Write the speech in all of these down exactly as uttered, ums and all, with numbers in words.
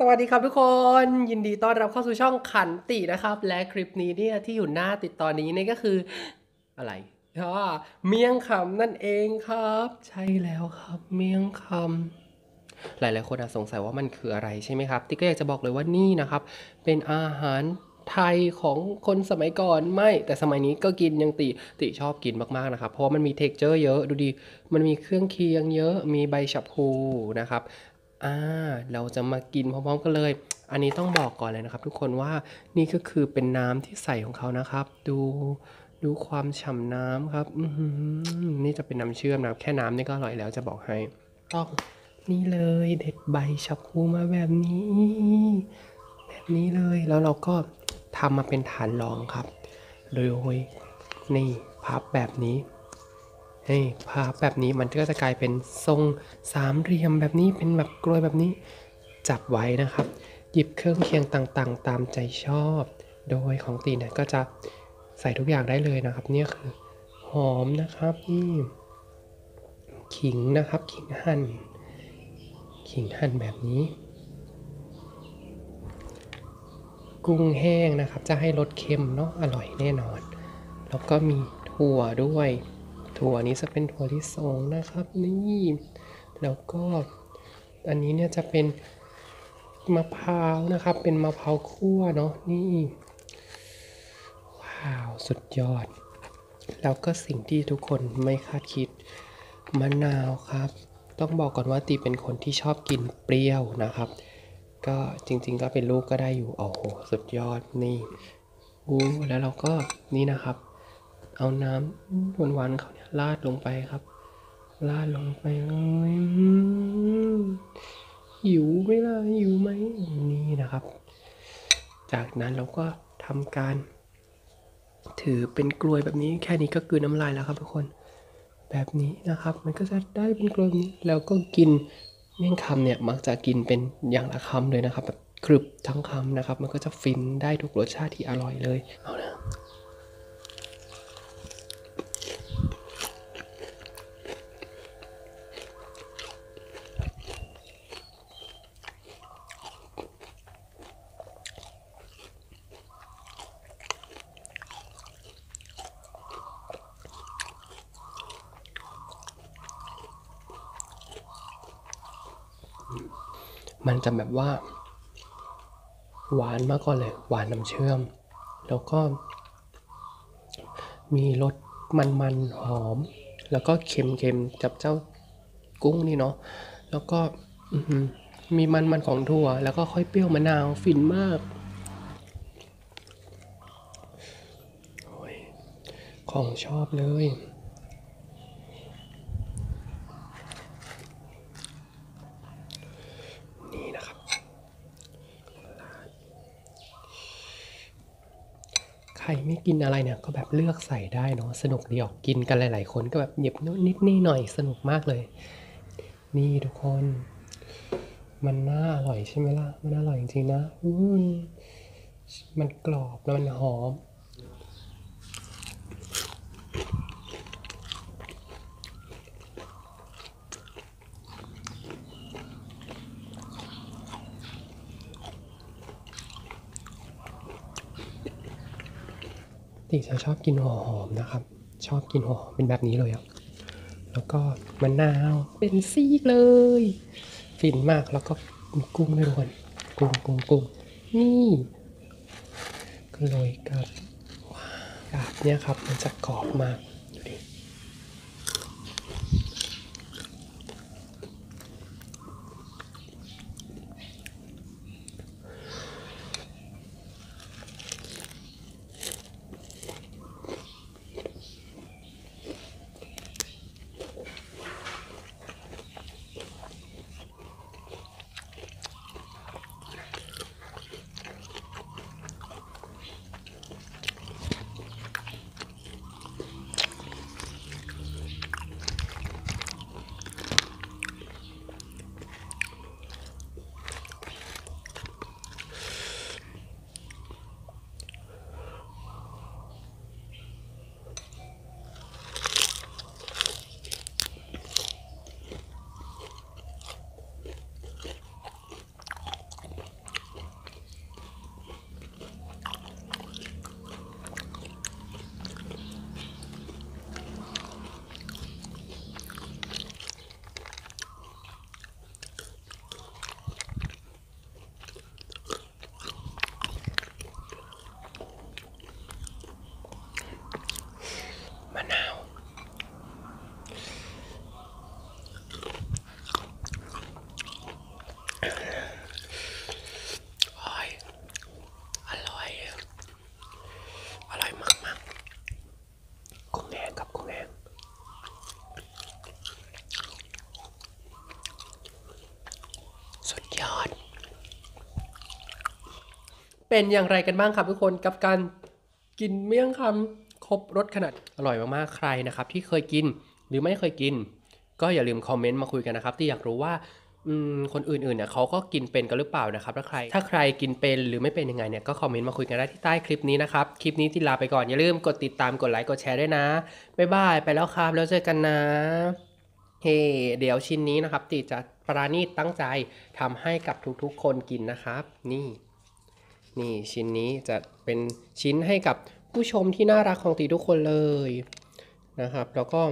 สวัสดีครับทุกคนยินดีต้อนรับเข้าสู่ช่องขันตินะครับและคลิปนี้เนี่ยที่อยู่หน้าติดตอนนี้เนี่ยก็คืออะไรก็เมี่ยงคำนั่นเองครับใช่แล้วครับเมี่ยงคำหลายๆคนสงสัยว่ามันคืออะไรใช่ไหมครับติ๊กก็อยากจะบอกเลยว่านี่นะครับเป็นอาหารไทยของคนสมัยก่อนไม่แต่สมัยนี้ก็กินยังติติชอบกินมากๆนะครับเพราะมันมีเท็กเจอร์เยอะดูดีมันมีเครื่องเคียงเยอะมีใบฉับพลูนะครับอ่าเราจะมากินพร้อมๆกันเลยอันนี้ต้องบอกก่อนเลยนะครับทุกคนว่านี่ก็คือเป็นน้ำที่ใส่ของเขานะครับดูดูความฉ่ำน้ำครับนี่จะเป็นน้ำเชื่อมนะครับแค่น้ำนี่ก็อร่อยแล้วจะบอกให้ต้องนี่เลยเด็ดใบฉับพลูมาแบบนี้แบบนี้เลยแล้วเราก็ทำมาเป็นฐานรองครับโดยนี่พับแบบนี้นี่พับแบบนี้มันก็จะกลายเป็นทรงสามเหลี่ยมแบบนี้เป็นแบบกลวยแบบนี้จับไว้นะครับหยิบเครื่องเคียงต่างๆตามใจชอบโดยของตีเนี่ยก็จะใส่ทุกอย่างได้เลยนะครับเนี่ยคือหอมนะครับนี่ขิงนะครับขิงหั่นขิงหั่นแบบนี้กุ้งแห้งนะครับจะให้รสเค็มเนาะอร่อยแน่นอนแล้วก็มีถั่วด้วยถั่วนี้จะเป็นถั่วลิสงนะครับนี่แล้วก็อันนี้เนี่ยจะเป็นมะพร้าวนะครับเป็นมะพร้าวคั่วเนาะนี่ว้าวสุดยอดแล้วก็สิ่งที่ทุกคนไม่คาดคิดมะนาวครับต้องบอกก่อนว่าตีเป็นคนที่ชอบกินเปรี้ยวนะครับก็จริงๆก็เป็นลูกก็ได้อยู่โอ้โหสุดยอดนี่อู้แล้วเราก็นี่นะครับเอาน้ำหวานๆเขาเนี่ยราดลงไปครับราดลงไปเลยหิวไหมล่ะหิวไหมนี่นะครับจากนั้นเราก็ทำการถือเป็นกลวยแบบนี้แค่นี้ก็กลืนน้ำลายแล้วครับทุกคนแบบนี้นะครับมันก็จะได้เป็นกลวยนี้แล้วก็กินเมี่ยงคำเนี่ยมักจะกินเป็นอย่างละคำเลยนะครับแบบครึบทั้งคำนะครับมันก็จะฟินได้ทุกรสชาติที่อร่อยเลยเอานะมันจะแบบว่าหวานมากก่อนเลยหวานน้ำเชื่อมแล้วก็มีรสมันๆหอมแล้วก็เค็มๆจับเจ้ากุ้งนี่เนาะแล้วก็มีมันๆของถั่วแล้วก็ค่อยเปรี้ยวมะนาวฟินมากของชอบเลยใครไม่กินอะไรเนี่ยก็แบบเลือกใส่ได้เนาะสนุกดีออกกินกันหลายๆคนก็แบบหยิบนู้นนิดนี่หน่อยสนุกมากเลยนี่ทุกคนมันน่าอร่อยใช่ไหมล่ะมันน่าอร่อยจริงๆนะอืมมันกรอบแล้วมันหอมติจะชอบกินหัวหอมนะครับชอบกินหัวหอมเป็นแบบนี้เลยครับแล้วก็มะนาวเป็นซีกเลยฟินมากแล้วก็มีกุ้งด้วยทุกคนกุ้งกุ้งกุ้งนี่ก็โรยกับกาบเนี่ยครับมันจะกรอบมากดูดิ เป็นอย่างไรกันบ้างครับทุกคนกับการกินเมี่ยงคำครบรสขนาดอร่อยมากๆใครนะครับที่เคยกินหรือไม่เคยกินก็อย่าลืมคอมเมนต์มาคุยกันนะครับที่อยากรู้ว่าคนอื่นๆเนี่ยเขาก็กินเป็นกันหรือเปล่านะครับถ้าใครถ้าใครกินเป็นหรือไม่เป็นยังไงเนี่ยก็คอมเมนต์มาคุยกันได้ที่ใต้คลิปนี้นะครับคลิปนี้ที่ลาไปก่อนอย่าลืมกดติดตามกดไลค์กดแชร์ด้วยนะบ๊ายบายไปแล้วครับแล้วเจอกันนะเฮ้เดี๋ยวชิ้นนี้นะครับติจะปราณีตตั้งใจทำให้กับทุกๆคนกินนะครับนี่นี่ชิ้นนี้จะเป็นชิ้นให้กับผู้ชมที่น่ารักของตีทุกคนเลยนะครับแล้วก็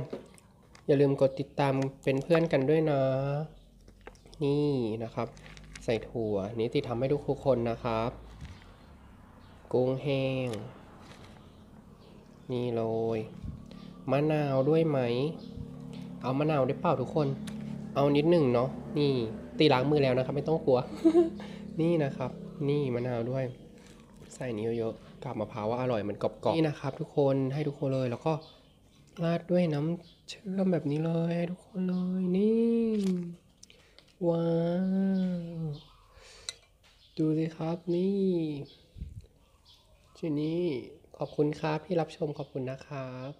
อย่าลืมกดติดตามเป็นเพื่อนกันด้วยนะนี่นะครับใส่ถั่วนี้ตีทำให้ทุกๆคนนะครับกุ้งแห้งนี่โรยมะนาวด้วยไหมเอามะนาวได้เปล่าทุกคนเอานิดหนึ่งเนาะนี่ตีล้างมือแล้วนะครับไม่ต้องกลัว นี่นะครับนี่มะนาวด้วยใส่นี้เยอะๆกับมะพร้าวว่าอร่อยมันกรอบๆนี่นะครับทุกคนให้ทุกคนเลยแล้วก็ราดด้วยน้ำเชื่อมแบบนี้เลยให้ทุกคนเลยนี่ว้าวดูสิครับนี่ทีนี้ขอบคุณครับที่รับชมขอบคุณนะครับ